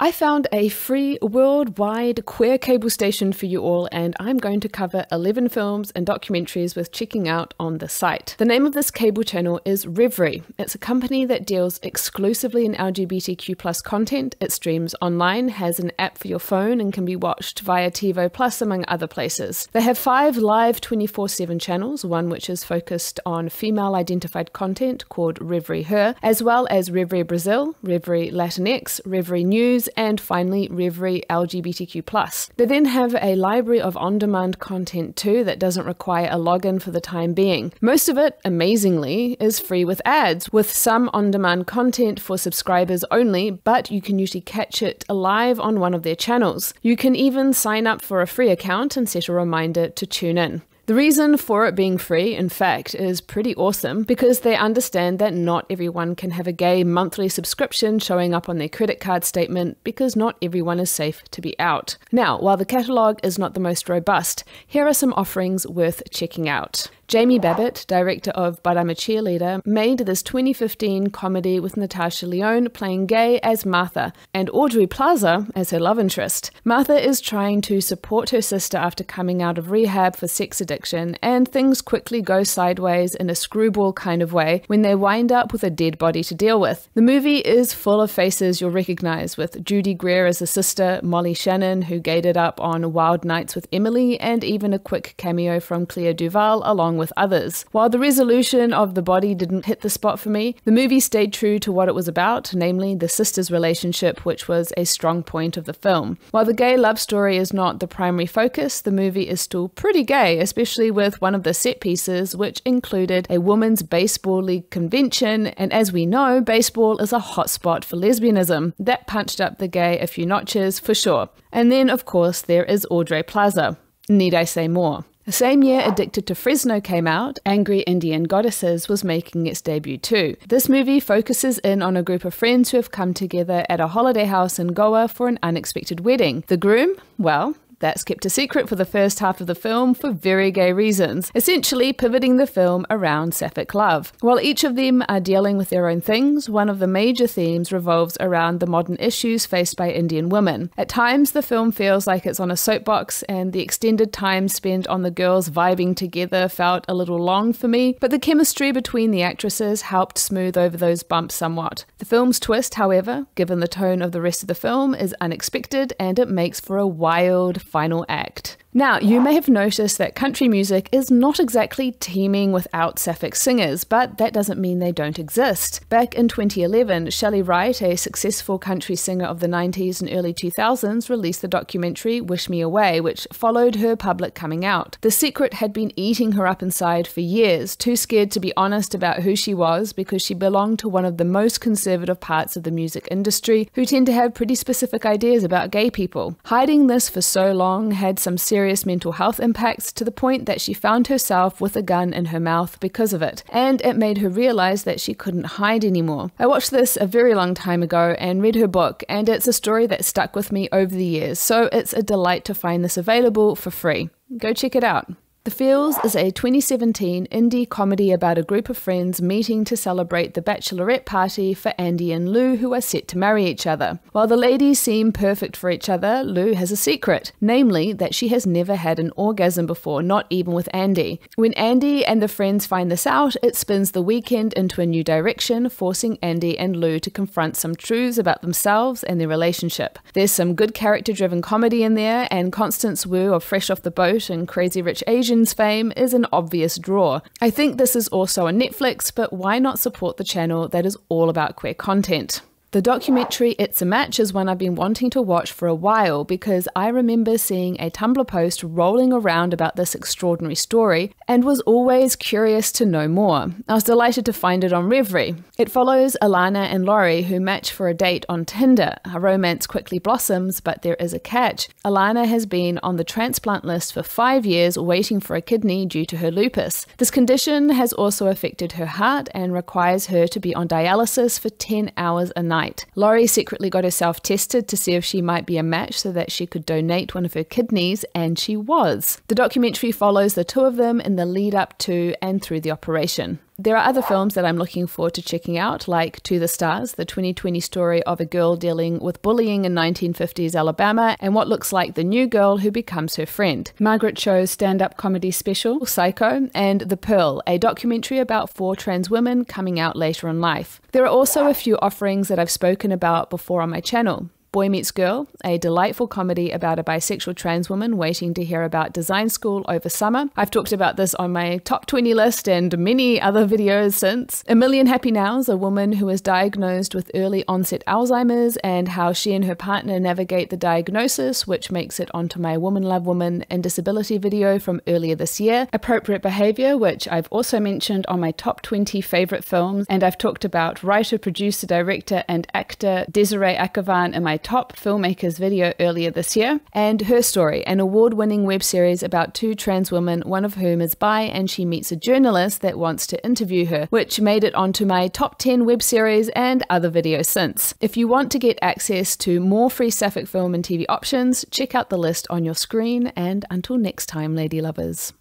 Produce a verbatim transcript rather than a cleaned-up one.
I found a free worldwide queer cable station for you all, and I'm going to cover eleven films and documentaries worth checking out on the site. The name of this cable channel is Revry. It's a company that deals exclusively in L G B T Q plus content. It streams online, has an app for your phone, and can be watched via TiVo Plus, among other places. They have five live twenty-four seven channels, one which is focused on female-identified content called Revry Her, as well as Revry Brazil, Revry Latinx, Revry News, and finally Revry L G B T Q plus. They then have a library of on-demand content too that doesn't require a login for the time being. Most of it, amazingly, is free with ads, with some on-demand content for subscribers only, but you can usually catch it live on one of their channels. You can even sign up for a free account and set a reminder to tune in. The reason for it being free, in fact, is pretty awesome because they understand that not everyone can have a gay monthly subscription showing up on their credit card statement because not everyone is safe to be out. Now, while the catalogue is not the most robust, here are some offerings worth checking out. Jamie Babbitt, director of But I'm a Cheerleader, made this twenty fifteen comedy with Natasha Lyonne playing gay as Martha and Audrey Plaza as her love interest. Martha is trying to support her sister after coming out of rehab for sex addiction, and things quickly go sideways in a screwball kind of way when they wind up with a dead body to deal with. The movie is full of faces you'll recognize, with Judy Greer as the sister, Molly Shannon, who gated up on Wild Nights with Emily, and even a quick cameo from Clea DuVall along with others. While the resolution of the body didn't hit the spot for me, the movie stayed true to what it was about, namely the sisters' relationship, which was a strong point of the film. While the gay love story is not the primary focus, the movie is still pretty gay, especially with one of the set pieces, which included a women's baseball league convention, and as we know, baseball is a hotspot for lesbianism. That punched up the gay a few notches for sure. And then, of course, there is Audrey Plaza. Need I say more? The same year Addicted to Fresno came out, Angry Indian Goddesses was making its debut too. This movie focuses in on a group of friends who have come together at a holiday house in Goa for an unexpected wedding. The groom? Well, that's kept a secret for the first half of the film for very gay reasons, essentially pivoting the film around sapphic love. While each of them are dealing with their own things, one of the major themes revolves around the modern issues faced by Indian women. At times, the film feels like it's on a soapbox, and the extended time spent on the girls vibing together felt a little long for me, but the chemistry between the actresses helped smooth over those bumps somewhat. The film's twist, however, given the tone of the rest of the film, is unexpected, and it makes for a wild final act. Now, you may have noticed that country music is not exactly teeming without sapphic singers, but that doesn't mean they don't exist. Back in twenty eleven, Shelley Wright, a successful country singer of the nineties and early two thousands, released the documentary Wish Me Away, which followed her public coming out. The secret had been eating her up inside for years, too scared to be honest about who she was because she belonged to one of the most conservative parts of the music industry, who tend to have pretty specific ideas about gay people. Hiding this for so long had some serious mental health impacts, to the point that she found herself with a gun in her mouth because of it, and it made her realize that she couldn't hide anymore. I watched this a very long time ago and read her book, and it's a story that stuck with me over the years, so it's a delight to find this available for free. Go check it out. The Feels is a twenty seventeen indie comedy about a group of friends meeting to celebrate the bachelorette party for Andy and Lou, who are set to marry each other. While the ladies seem perfect for each other, Lou has a secret, namely that she has never had an orgasm before, not even with Andy. When Andy and the friends find this out, it spins the weekend into a new direction, forcing Andy and Lou to confront some truths about themselves and their relationship. There's some good character-driven comedy in there, and Constance Wu of Fresh Off the Boat and Crazy Rich Asians fame is an obvious draw. I think this is also on Netflix, but why not support the channel that is all about queer content? The documentary It's a Match is one I've been wanting to watch for a while because I remember seeing a Tumblr post rolling around about this extraordinary story and was always curious to know more. I was delighted to find it on Revry. It follows Alana and Laurie, who match for a date on Tinder. A romance quickly blossoms, but there is a catch. Alana has been on the transplant list for five years waiting for a kidney due to her lupus. This condition has also affected her heart and requires her to be on dialysis for ten hours a night. Laurie secretly got herself tested to see if she might be a match so that she could donate one of her kidneys, and she was. The documentary follows the two of them in the lead up to and through the operation. There are other films that I'm looking forward to checking out, like To the Stars, the twenty twenty story of a girl dealing with bullying in nineteen fifties Alabama, and what looks like the new girl who becomes her friend. Margaret Cho's stand-up comedy special, Psycho, and The Pearl, a documentary about four trans women coming out later in life. There are also a few offerings that I've spoken about before on my channel. Boy Meets Girl, a delightful comedy about a bisexual trans woman waiting to hear about design school over summer. I've talked about this on my top twenty list and many other videos since. A Million Happy Nows, a woman who is diagnosed with early onset Alzheimer's and how she and her partner navigate the diagnosis, which makes it onto my Woman Love Woman and Disability video from earlier this year. Appropriate Behaviour, which I've also mentioned on my top twenty favourite films, and I've talked about writer, producer, director and actor Desiree Akhavan in my top filmmakers video earlier this year, and Her Story, an award-winning web series about two trans women, one of whom is bi, and she meets a journalist that wants to interview her, which made it onto my top ten web series and other videos since. If you want to get access to more free sapphic film and T V options, check out the list on your screen, and until next time, lady lovers.